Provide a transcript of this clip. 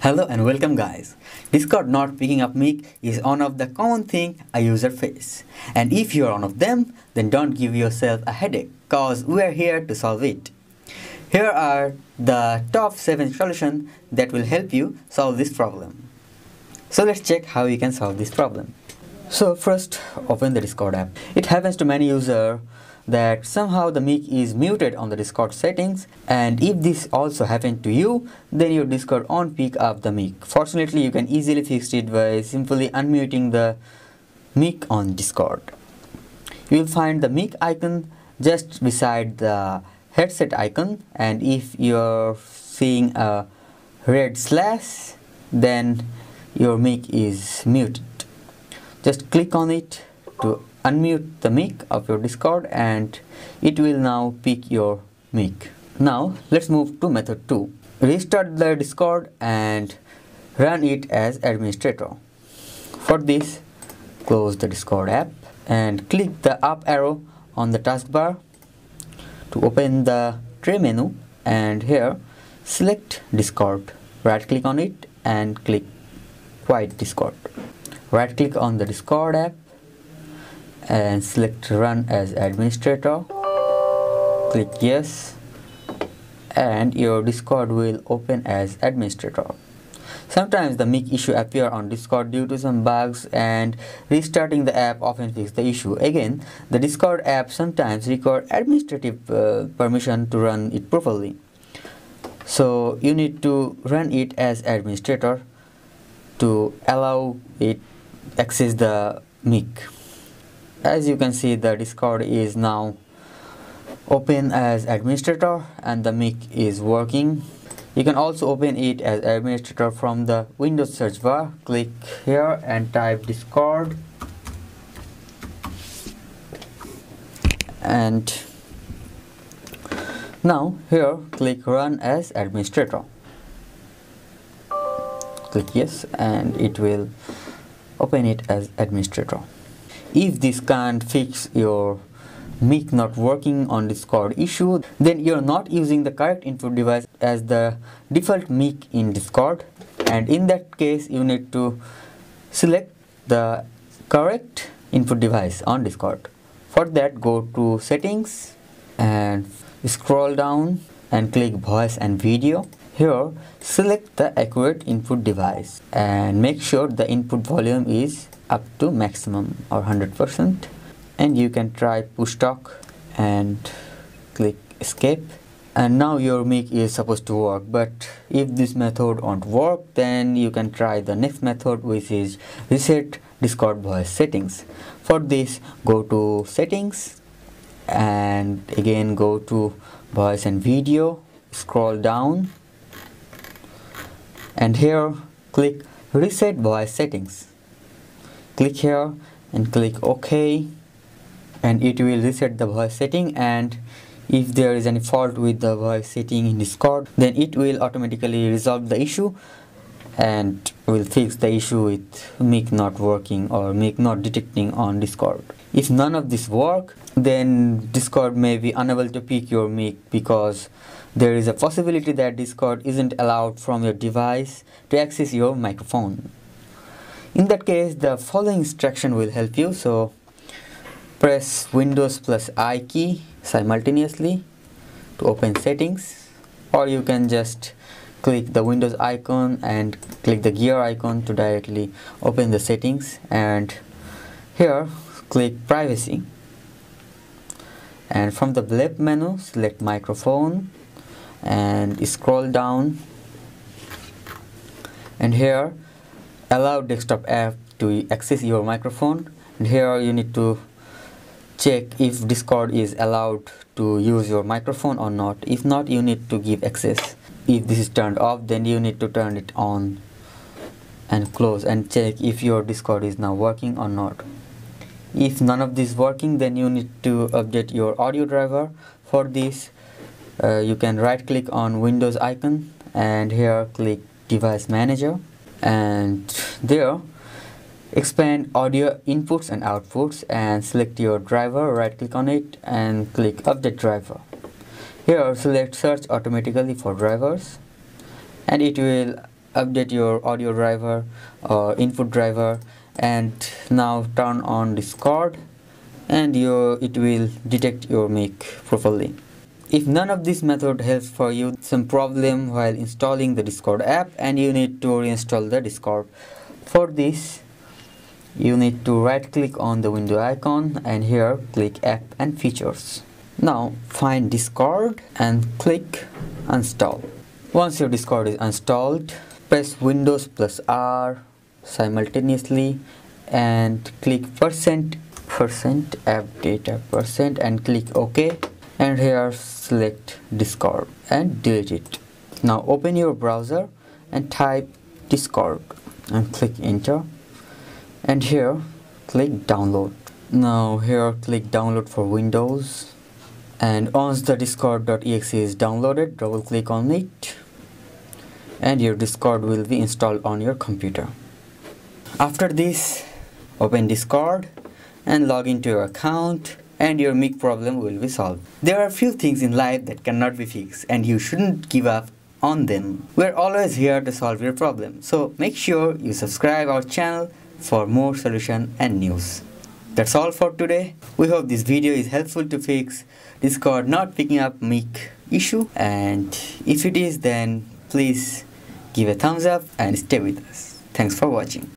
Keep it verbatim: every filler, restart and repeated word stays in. Hello and welcome guys. Discord not picking up mic is one of the common thing a user face, and if you're one of them, then don't give yourself a headache cause we're here to solve it. Here are the top seven solutions that will help you solve this problem. So let's check how you can solve this problem. So first, open the Discord app. It happens to many users that somehow the mic is muted on the Discord settings, and if this also happened to you, then your Discord won't pick up the mic. Fortunately, you can easily fix it by simply unmuting the mic on Discord. You will find the mic icon just beside the headset icon, and if you're seeing a red slash, then your mic is muted. Just click on it to unmute the mic of your Discord, and it will now pick your mic. Now let's move to method two. Restart the Discord and run it as administrator. For this, close the Discord app and click the up arrow on the taskbar to open the tray menu, and here select Discord. Right click on it and click Quiet Discord. Right click on the Discord app and select Run as Administrator. Click Yes, and your Discord will open as administrator. Sometimes the mic issue appears on Discord due to some bugs, and restarting the app often fixes the issue. Again, the Discord app sometimes requires administrative uh, permission to run it properly, so you need to run it as administrator to allow it access the mic. As you can see, the Discord is now open as administrator and the mic is working. You can also open it as administrator from the Windows search bar. Click here and type Discord, and now here click Run as Administrator. Click Yes, and it will open it as administrator. If this can't fix your mic not working on Discord issue, then you're not using the correct input device as the default mic in Discord, and in that case you need to select the correct input device on Discord. For that, go to settings and scroll down and click voice and video. Here select the accurate input device and make sure the input volume is up to maximum or one hundred percent, and you can try push talk and click escape, and now your mic is supposed to work. But if this method won't work, then you can try the next method, which is reset Discord voice settings. For this, go to settings and again go to voice and video, scroll down, and here click Reset Voice Settings. Click here and click OK, and it will reset the voice setting, and if there is any fault with the voice setting in Discord, then it will automatically resolve the issue and will fix the issue with mic not working or mic not detecting on Discord. If none of this work, then Discord may be unable to pick your mic because there is a possibility that Discord isn't allowed from your device to access your microphone. In that case, the following instruction will help you. So press Windows plus I key simultaneously to open settings, or you can just click the Windows icon and click the gear icon to directly open the settings, and here click privacy, and from the left menu select microphone and scroll down, and here allow desktop app to access your microphone, and here you need to check if Discord is allowed to use your microphone or not. If not, you need to give access. If this is turned off, then you need to turn it on and close and check if your Discord is now working or not. If none of this is working, then you need to update your audio driver. For this, Uh, you can right click on Windows icon and here click Device Manager, and there expand audio inputs and outputs and select your driver. Right click on it and click Update Driver. Here select Search Automatically for Drivers, and it will update your audio driver or input driver, and now turn on Discord, and your it will detect your mic properly. If none of this method helps for you, some problem while installing the Discord app and you need to reinstall the Discord. For this, you need to right click on the window icon and here click App and Features. Now find Discord and click Install. Once your Discord is installed, press Windows plus R simultaneously and click percent percent app data percent and click OK, and here select Discord and delete it. Now open your browser and type Discord and click enter, and here click download. Now here click download for Windows, and once the discord dot E X E is downloaded, double click on it and your Discord will be installed on your computer. After this, open Discord and log into your account, and your mic problem will be solved. There are few things in life that cannot be fixed, and you shouldn't give up on them. We're always here to solve your problem, so make sure you subscribe our channel for more solution and news. That's all for today. We hope this video is helpful to fix Discord not picking up mic issue, and if it is, then please give a thumbs up and stay with us. Thanks for watching.